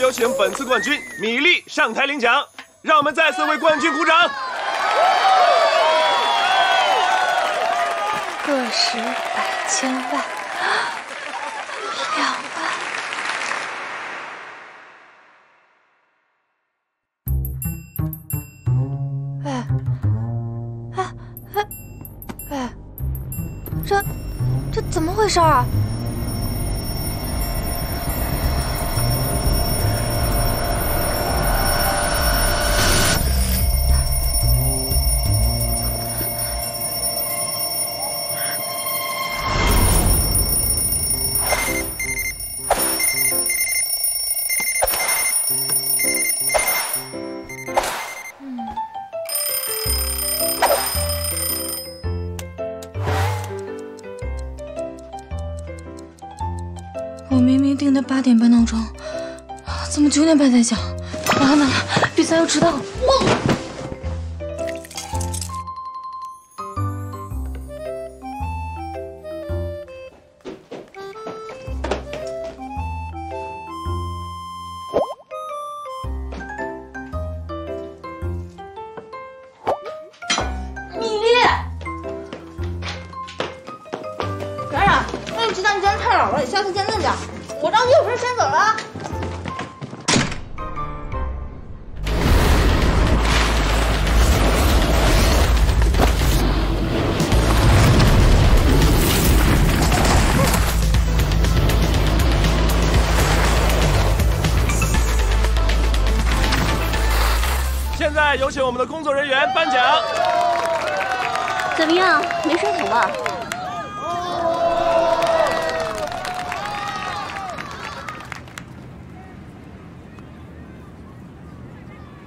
有请本次冠军米粒上台领奖，让我们再次为冠军鼓掌。个十百千万，2万！哎，这怎么回事啊？ 定的8点半闹钟，怎么9点半才响？完了，比赛要迟到了！米粒，冉冉，我也知道你今天太老了，你下次见嫩点。 我着急，有事先走了。现在有请我们的工作人员颁奖。怎么样？没水桶吧？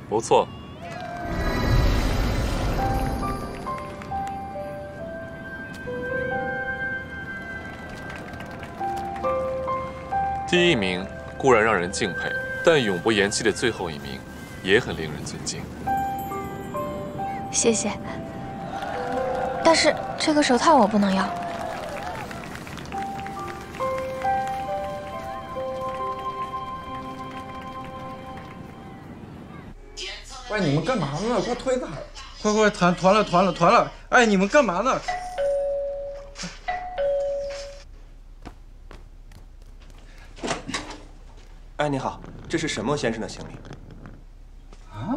不错，第一名固然让人敬佩，但永不言弃的最后一名也很令人尊敬。谢谢，但是这个手套我不能要。哎，你们干嘛呢？快推开！快团了！哎，你们干嘛呢？哎，你好，这是沈梦先生的行李。啊？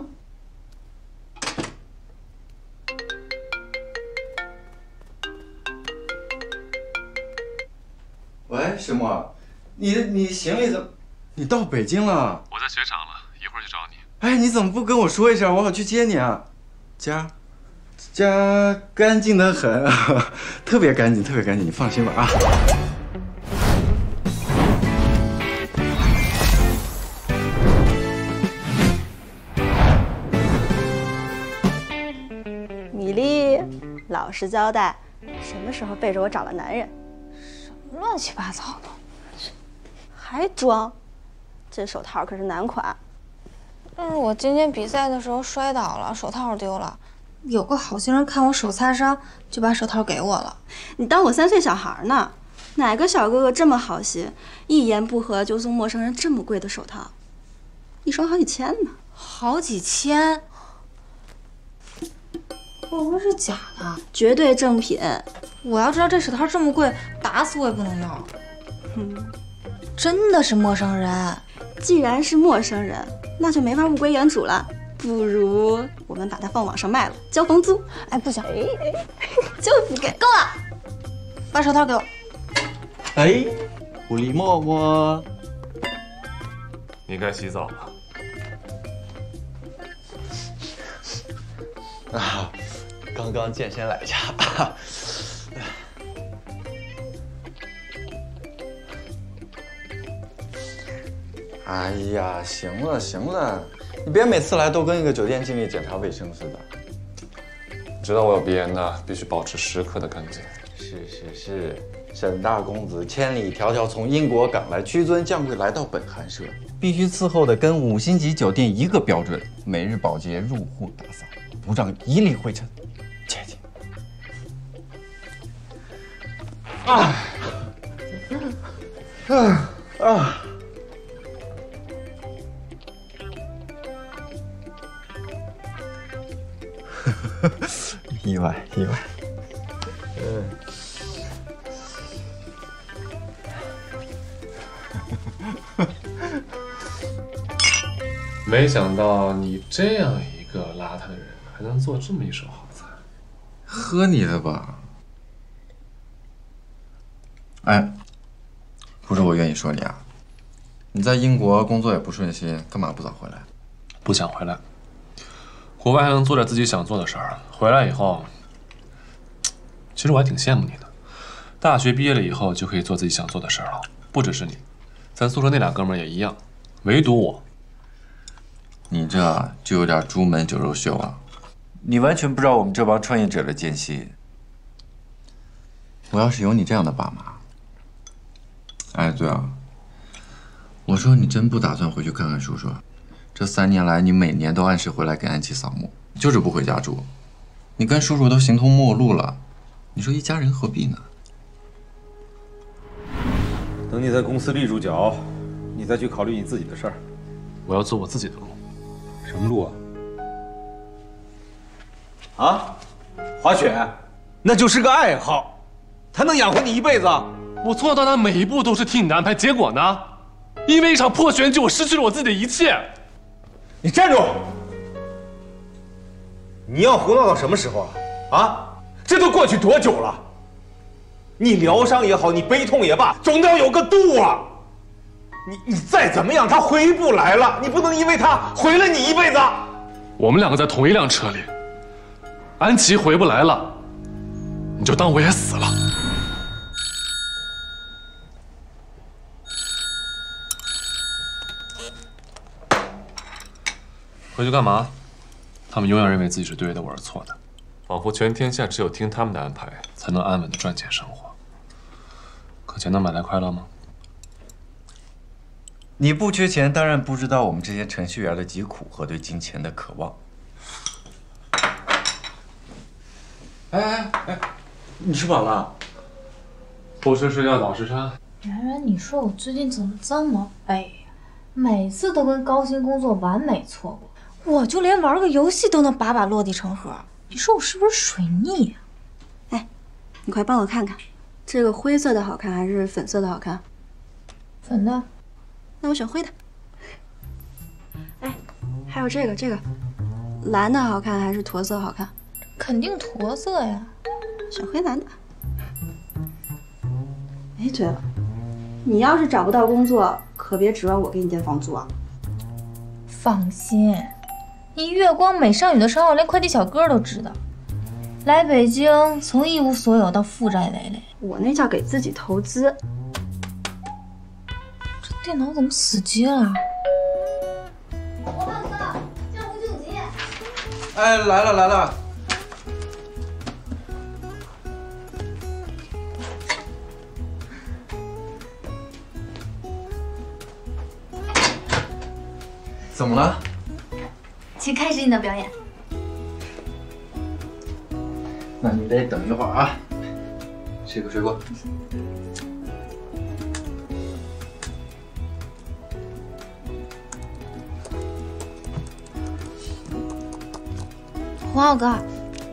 喂，沈墨，你行李怎么？你到北京了？我在雪场了，一会儿去找你。 哎，你怎么不跟我说一声？我好去接你啊！家干净的很，特别干净，特别干净，你放心吧啊！米粒，老实交代，什么时候背着我找了男人？什么乱七八糟的，还装！这手套可是男款。 但是我今天比赛的时候摔倒了，手套丢了。有个好心人看我手擦伤，就把手套给我了。你当我3岁小孩呢？哪个小哥哥这么好心，一言不合就送陌生人这么贵的手套？一双好几千呢。好几千？会不会是假的？绝对正品。我要知道这手套这么贵，打死我也不能要。真的是陌生人。既然是陌生人。 那就没法物归原主了，不如我们把它放网上卖了，交房租。哎，不行，就不给，够了，把手套给我。哎，狐狸默默，你该洗澡了。啊，刚刚健身来着。哎呀，行了，你别每次来都跟一个酒店经理检查卫生似的。知道我有鼻炎的，必须保持时刻的干净。是，沈大公子千里迢迢从英国赶来，屈尊降贵来到本寒舍，必须伺候的跟5星级酒店一个标准，每日保洁、入户打扫，不让一粒灰尘，切记。啊！意外。没想到你这样一个邋遢的人，还能做这么一手好菜。喝你的吧。哎，不是我愿意说你啊，你在英国工作也不顺心，干嘛不早回来？不想回来。 国外还能做点自己想做的事儿，回来以后，其实我还挺羡慕你的。大学毕业了以后就可以做自己想做的事儿了，不只是你，咱宿舍那俩哥们儿也一样，唯独我。你这就有点朱门酒肉臭啊！你完全不知道我们这帮创业者的艰辛。我要是有你这样的爸妈，哎，对啊，我说你真不打算回去看看叔叔？ 这3年来，你每年都按时回来给安琪扫墓，就是不回家住。你跟叔叔都形同陌路了，你说一家人何必呢？等你在公司立住脚，你再去考虑你自己的事儿。我要做我自己的路。什么路啊？啊，滑雪，那就是个爱好，它能养活你一辈子。我从小到大每一步都是替你的安排，结果呢？因为一场破选举，我失去了我自己的一切。 你站住！你要胡闹到什么时候啊？啊，这都过去多久了？你疗伤也好，你悲痛也罢，总得要有个度啊！你再怎么样，他回不来了，你不能因为他毁了你一辈子。我们两个在同一辆车里，安琪回不来了，你就当我也死了。 回去干嘛？他们永远认为自己是对的，我是错的，仿佛全天下只有听他们的安排，才能安稳的赚钱生活。可钱能买来快乐吗？你不缺钱，当然不知道我们这些程序员的疾苦和对金钱的渴望。哎，你吃饱了？不吃睡觉早时差。然然，你说我最近怎么这么背呀？每次都跟高薪工作完美错过。 我就连玩个游戏都能把落地成盒，你说我是不是水逆呀？哎，你快帮我看看，这个灰色的好看还是粉色的好看？粉的，那我选灰的。哎，还有这个，蓝的好看还是驼色好看？肯定驼色呀，选灰蓝的。哎，对了，你要是找不到工作，可别指望我给你垫房租啊。放心。 你月光美少女的伤我连快递小哥都知道。来北京，从一无所有到负债累累，我那叫给自己投资。这电脑怎么死机了？我报告，叫吴俊杰。哎，来了。怎么了？ 请开始你的表演。那你得等一会儿啊，吃个水果。黄浩哥，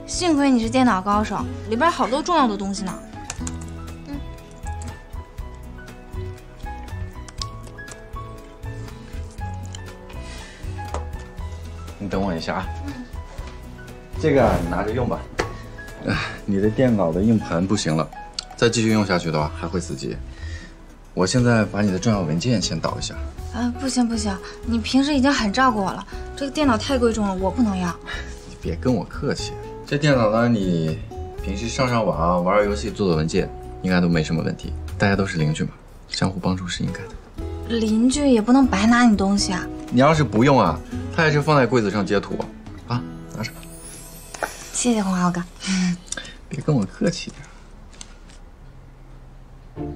幸亏你是电脑高手，里边好多重要的东西呢。嗯。你等我一下啊，这个你拿着用吧。你的电脑的硬盘不行了，再继续用下去的话还会死机。我现在把你的重要文件先导一下。啊，不行，你平时已经很照顾我了，这个电脑太贵重了，我不能要。你别跟我客气，这电脑呢，你平时上网、玩玩游戏、做文件，应该都没什么问题。大家都是邻居嘛，相互帮助是应该的。邻居也不能白拿你东西啊。你要是不用啊。 它也是放在柜子上接土，啊，拿着吧。谢谢洪浩哥，别跟我客气点。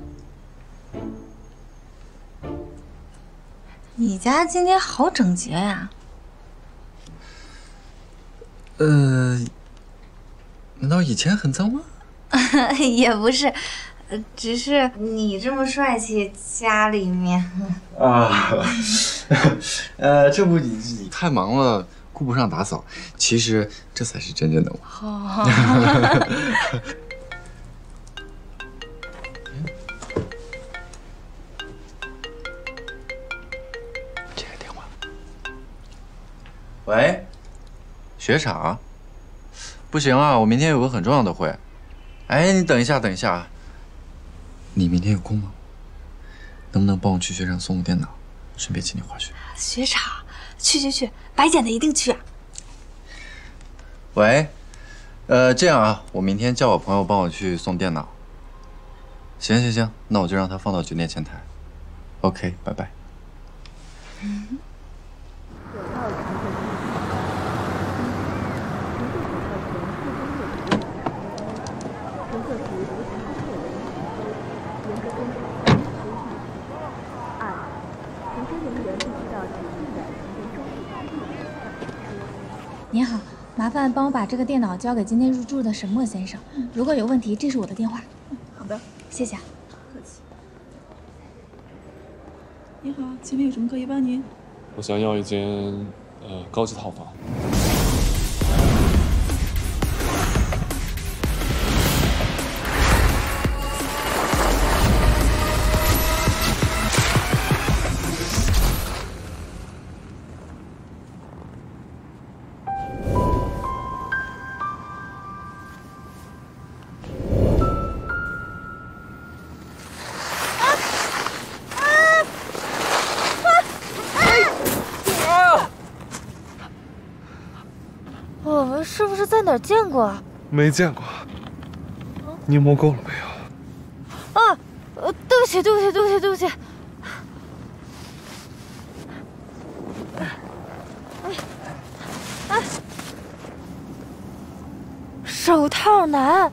你家今天好整洁呀。难道以前很脏吗？也不是，只是你这么帅气，家里面。啊。这不，你太忙了，顾不上打扫，其实这才是真正的我。好好好。这个电话。喂，学长，不行啊，我明天有个很重要的会。哎，你等一下，等一下，你明天有空吗？能不能帮我去学长送个电脑，顺便请你滑雪？学长。 去，白捡的一定去啊！喂，这样啊，我明天叫我朋友帮我去送电脑。行，那我就让他放到酒店前台。OK， 拜拜。嗯。您好，麻烦帮我把这个电脑交给今天入住的沈墨先生。如果有问题，这是我的电话。好的，谢谢。客气。您好，请问有什么可以帮您？我想要一间高级套房。哪儿见过啊？没见过。你摸够了没有？啊，对不起。哎，手套男。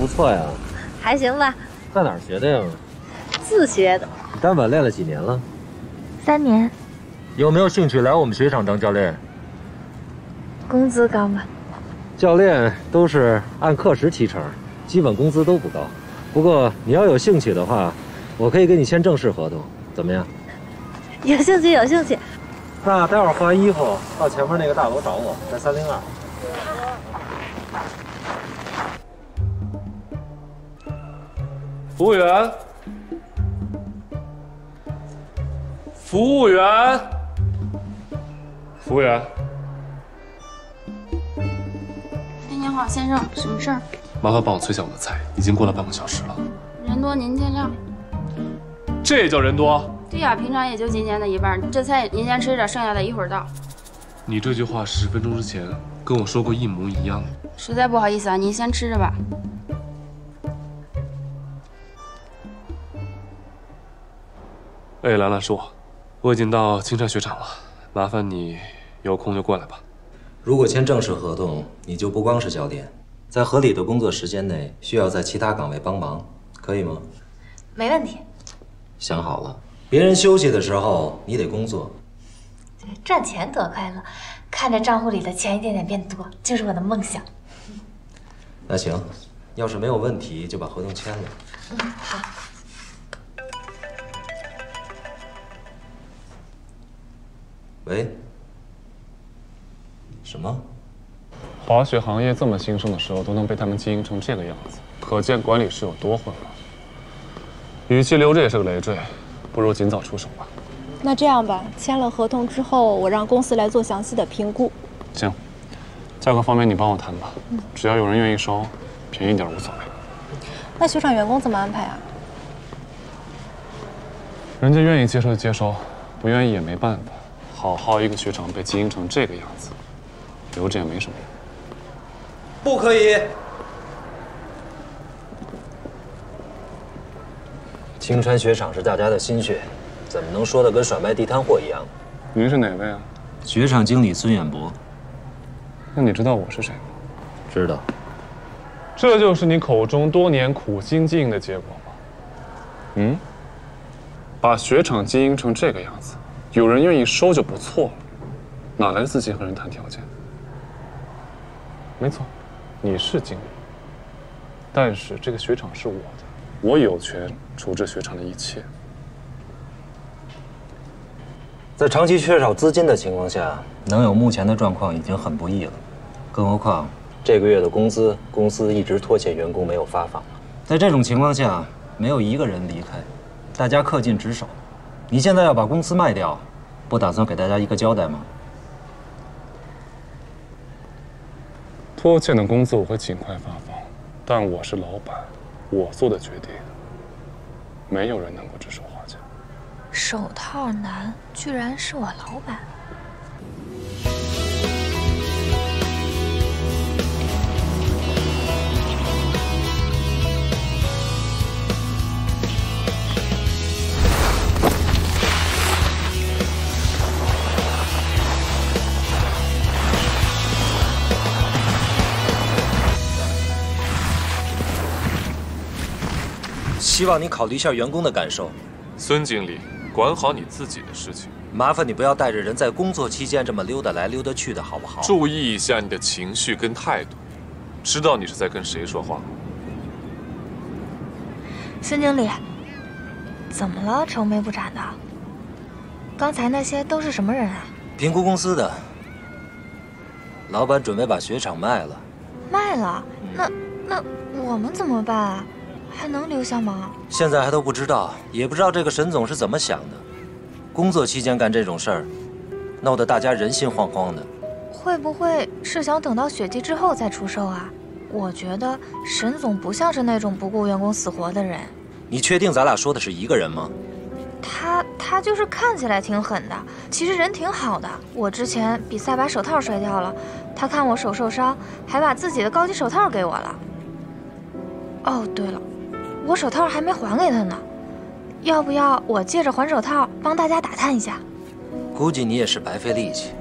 不错呀，还行吧。在哪儿学的呀？自学的。你单板练了几年了？3年。有没有兴趣来我们雪场当教练？工资高吗？教练都是按课时提成，基本工资都不高。不过你要有兴趣的话，我可以跟你签正式合同，怎么样？有兴趣。那待会儿换完衣服到前面那个大楼找我，在302。 服务员。哎，您好，先生，什么事儿？麻烦帮我催下我的菜，已经过了半个小时了。人多您见谅。这也叫人多？对呀，平常也就今天的一半。这菜您先吃着，剩下的一会儿到。你这句话10分钟之前跟我说过一模一样。实在不好意思啊，您先吃着吧。 哎，兰兰，是我，我已经到青山雪场了，麻烦你有空就过来吧。如果签正式合同，你就不光是教练，在合理的工作时间内，需要在其他岗位帮忙，可以吗？没问题。想好了，别人休息的时候你得工作。赚钱多快乐，看着账户里的钱一点点变多，就是我的梦想。那行，要是没有问题，就把合同签了。嗯，好。 喂，什么？滑雪行业这么兴盛的时候，都能被他们经营成这个样子，可见管理是有多混乱。与其留着也是个累赘，不如尽早出手吧。那这样吧，签了合同之后，我让公司来做详细的评估。行，价格方面你帮我谈吧，只要有人愿意收，便宜点无所谓。那雪场员工怎么安排啊？人家愿意接受就接收，不愿意也没办法。 好好一个雪场被经营成这个样子，留着也没什么用。不可以！青川雪场是大家的心血，怎么能说的跟甩卖地摊货一样？您是哪位啊？雪场经理孙远博。那你知道我是谁吗？知道。这就是你口中多年苦心经营的结果吗？嗯。把雪场经营成这个样子，有人愿意收就不错了，哪来的自己和人谈条件？没错，你是经理，但是这个雪场是我的。 我有权处置雪场的一切。在长期缺少资金的情况下，能有目前的状况已经很不易了，更何况这个月的工资，公司一直拖欠员工没有发放。在这种情况下，没有一个人离开，大家恪尽职守。你现在要把公司卖掉，不打算给大家一个交代吗？拖欠的工资我会尽快发放，但我是老板。 我做的决定，没有人能够指手画脚。手套男居然是我老板。希望你考虑一下员工的感受，孙经理，管好你自己的事情。麻烦你不要带着人在工作期间这么溜达来溜达去的，好不好？注意一下你的情绪跟态度，知道你是在跟谁说话。孙经理，怎么了？愁眉不展的。刚才那些都是什么人啊？评估公司的。老板准备把雪场卖了。卖了？那我们怎么办啊？ 还能留下吗？现在还都不知道，也不知道这个沈总是怎么想的。工作期间干这种事儿，闹得大家人心惶惶的。会不会是想等到雪季之后再出售啊？我觉得沈总不像是那种不顾员工死活的人。你确定咱俩说的是一个人吗？他就是看起来挺狠的，其实人挺好的。我之前比赛把手套摔掉了，他看我手受伤，还把自己的高级手套给我了。哦，对了。 我手套还没还给他呢，要不要我借着还手套帮大家打探一下？估计你也是白费力气。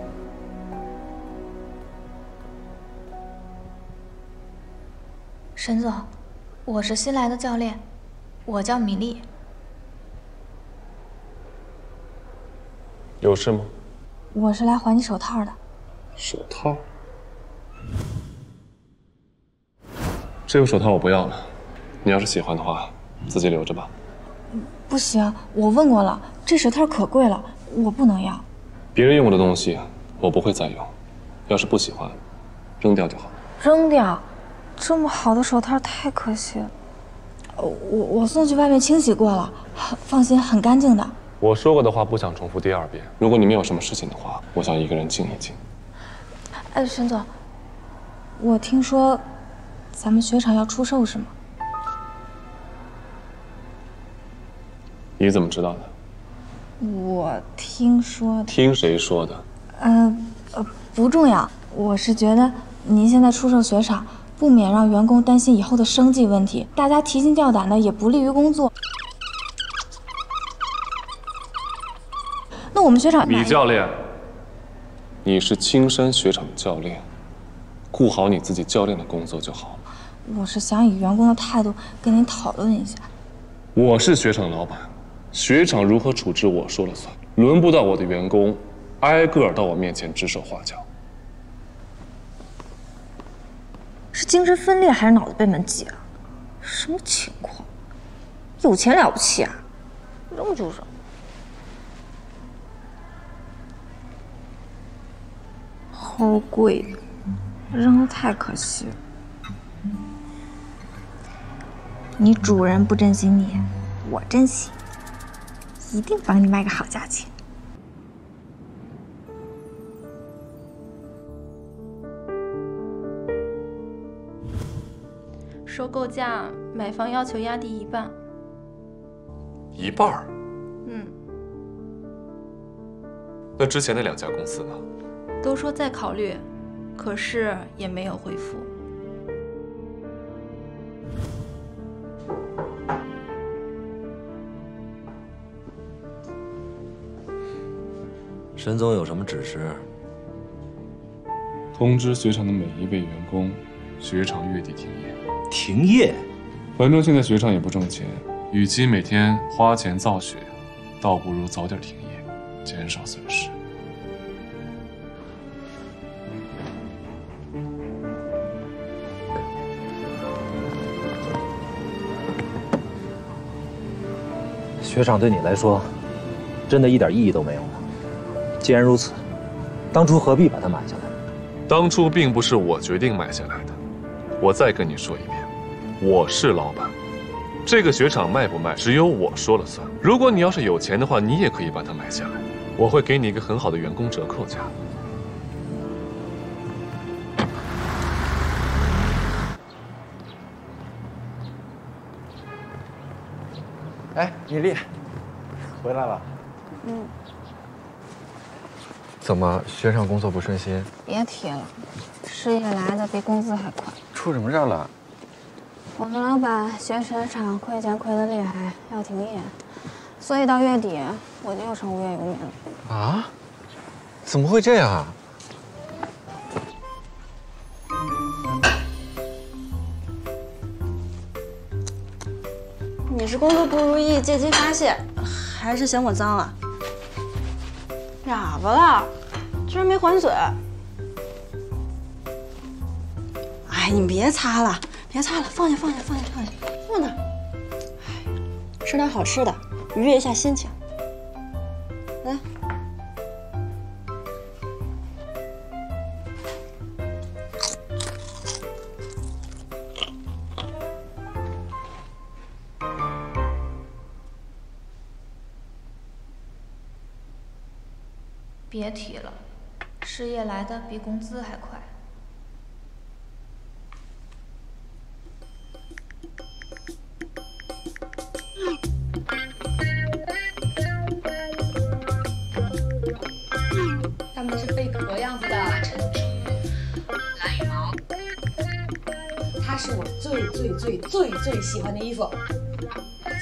沈总，我是新来的教练，我叫米粒。有事吗？我是来还你手套的。手套？这个手套我不要了。 你要是喜欢的话，自己留着吧。不行，我问过了，这手套可贵了，我不能要。别人用过的东西，我不会再用。要是不喜欢，扔掉就好。扔掉？这么好的手套太可惜了。我送去外面清洗过了，放心，很干净的。我说过的话不想重复第二遍。如果你们有什么事情的话，我想一个人静一静。哎，沈总，我听说咱们雪场要出售是吗？ 你怎么知道的？我听说的。听谁说的？不重要。我是觉得您现在出售雪场，不免让员工担心以后的生计问题，大家提心吊胆的，也不利于工作。那我们雪场……米教练，你是青山雪场的教练，顾好你自己教练的工作就好了。我是想以员工的态度跟您讨论一下。我是雪场老板。 雪场如何处置，我说了算，轮不到我的员工挨个到我面前指手画脚。是精神分裂还是脑子被门挤啊？什么情况？有钱了不起啊？扔就扔。齁贵，扔的太可惜了。你主人不珍惜你，我珍惜。 一定帮你卖个好价钱。收购价，买方要求压低一半。一半？嗯。那之前那两家公司呢？都说在考虑，可是也没有回复。沈总有什么指示？通知雪厂的每一位员工，雪厂月底停业。停业？反正现在雪厂也不挣钱，与其每天花钱造雪，倒不如早点停业，减少损失。 雪厂对你来说，真的一点意义都没有了。既然如此，当初何必把它买下来？当初并不是我决定买下来的。我再跟你说一遍，我是老板，这个雪厂卖不卖，只有我说了算。如果你要是有钱的话，你也可以把它买下来，我会给你一个很好的员工折扣价。哎，米粒，回来了。嗯。怎么，学上工作不顺心？别提了，失业来的比工资还快。出什么事了？我们老板学雪厂亏钱亏得厉害，要停业，所以到月底我就又成无业游民了。啊？怎么会这样啊？ 你是工作不如意借机发泄，还是嫌我脏啊？哑巴了，居然没还嘴！哎，你别擦了，别擦了，放下，放下，放下，放下，放那儿。哎，吃点好吃的，愉悦一下心情。来，别提了，失业来的比工资还快。他们是贝壳样子的珍珠、蓝羽毛，它是我最最最最最喜欢的衣服。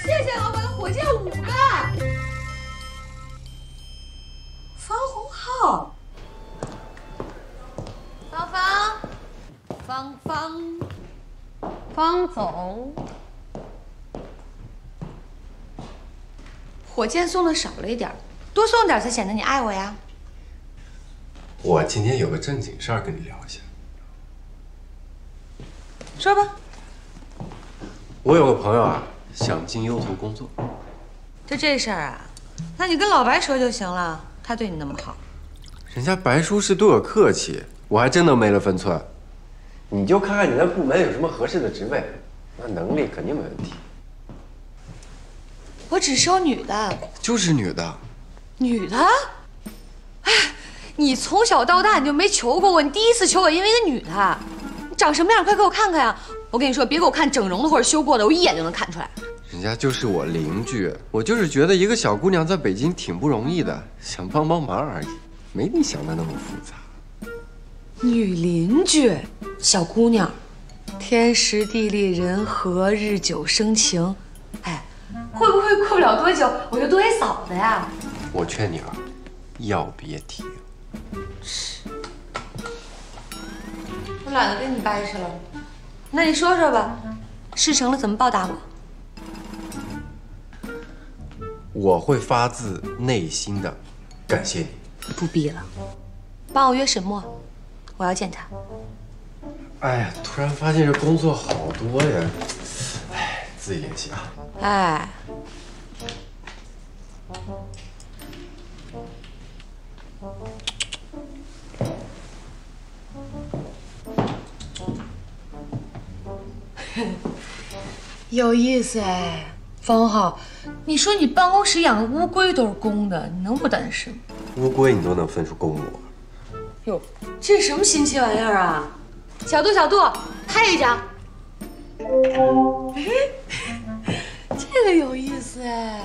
谢谢老板，火箭5个。 方红浩，方总，火箭送的少了一点，多送点才显得你爱我呀。我今天有个正经事儿跟你聊一下，说吧。我有个朋友啊，想进优途工作，就这事儿啊，那你跟老白说就行了。 他对你那么好，人家白叔是对我客气，我还真能没了分寸。你就看看你那部门有什么合适的职位，那能力肯定没问题。我只收女的，就是女的，女的。哎，你从小到大你就没求过我，你第一次求我因为一个女的，你长什么样？快给我看看呀！我跟你说，别给我看整容的或者修过的，我一眼就能看出来。 人家就是我邻居，我就是觉得一个小姑娘在北京挺不容易的，想帮帮忙而已，没你想的那么复杂。女邻居，小姑娘，天时地利人和，日久生情。哎，会不会过不了多久我就多一嫂子呀？我劝你啊，要别提。我懒得跟你掰扯了，那你说说吧，事成了怎么报答我？ 我会发自内心的感谢你。不必了，帮我约沈墨，我要见他。哎呀，突然发现这工作好多呀，哎，自己联系啊。哎，有意思哎，方浩。 你说你办公室养的乌龟都是公的，你能不担心吗？乌龟你都能分出公母？哟，这是什么新奇玩意儿啊！小度，小度，拍一张。哎，这个有意思哎。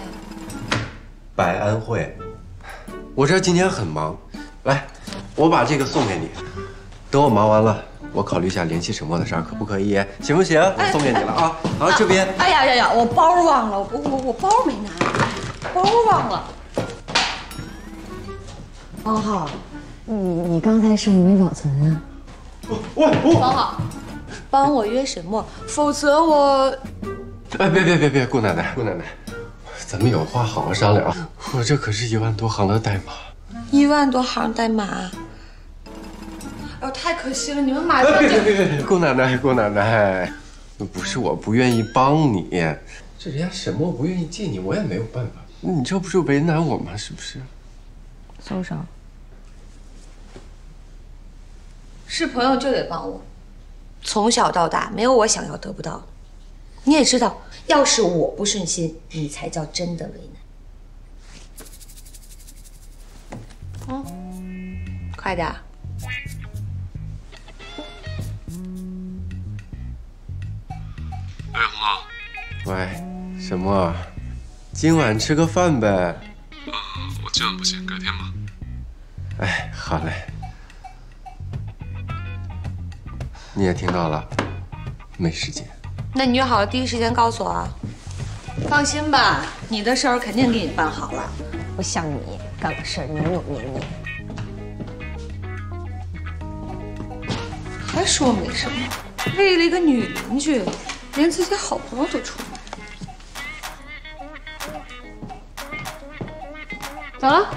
白安慧，我这今天很忙，来，我把这个送给你。等我忙完了，我考虑一下联系沈墨的事儿，可不可以？行不行？我送给你了啊。 好，这边。哎呀呀呀！我包忘了，我包没拿，包忘了。方浩，你刚才是不是没保存啊？我方浩，帮我约沈墨，否则我……哎，别，姑奶奶，咱们有话好好商量。我这可是1万多行的代码。1万多行代码。 哦，太可惜了！你们马上就……别，姑奶奶，不是我不愿意帮你，这人家沈墨不愿意借你，我也没有办法。你这不是为难我吗？是不是？宋少，是朋友就得帮我，从小到大没有我想要得不到。你也知道，要是我不顺心，你才叫真的为难。嗯，快点。 喂，沈墨，今晚吃个饭呗？我今晚不行，改天吧。哎，好嘞。你也听到了，没时间。那你约好了第一时间告诉我啊。放心吧，你的事儿肯定给你办好了。不像你干个事儿扭扭捏捏，还说没什么，为了一个女邻居，连自己好朋友都出卖。 走了。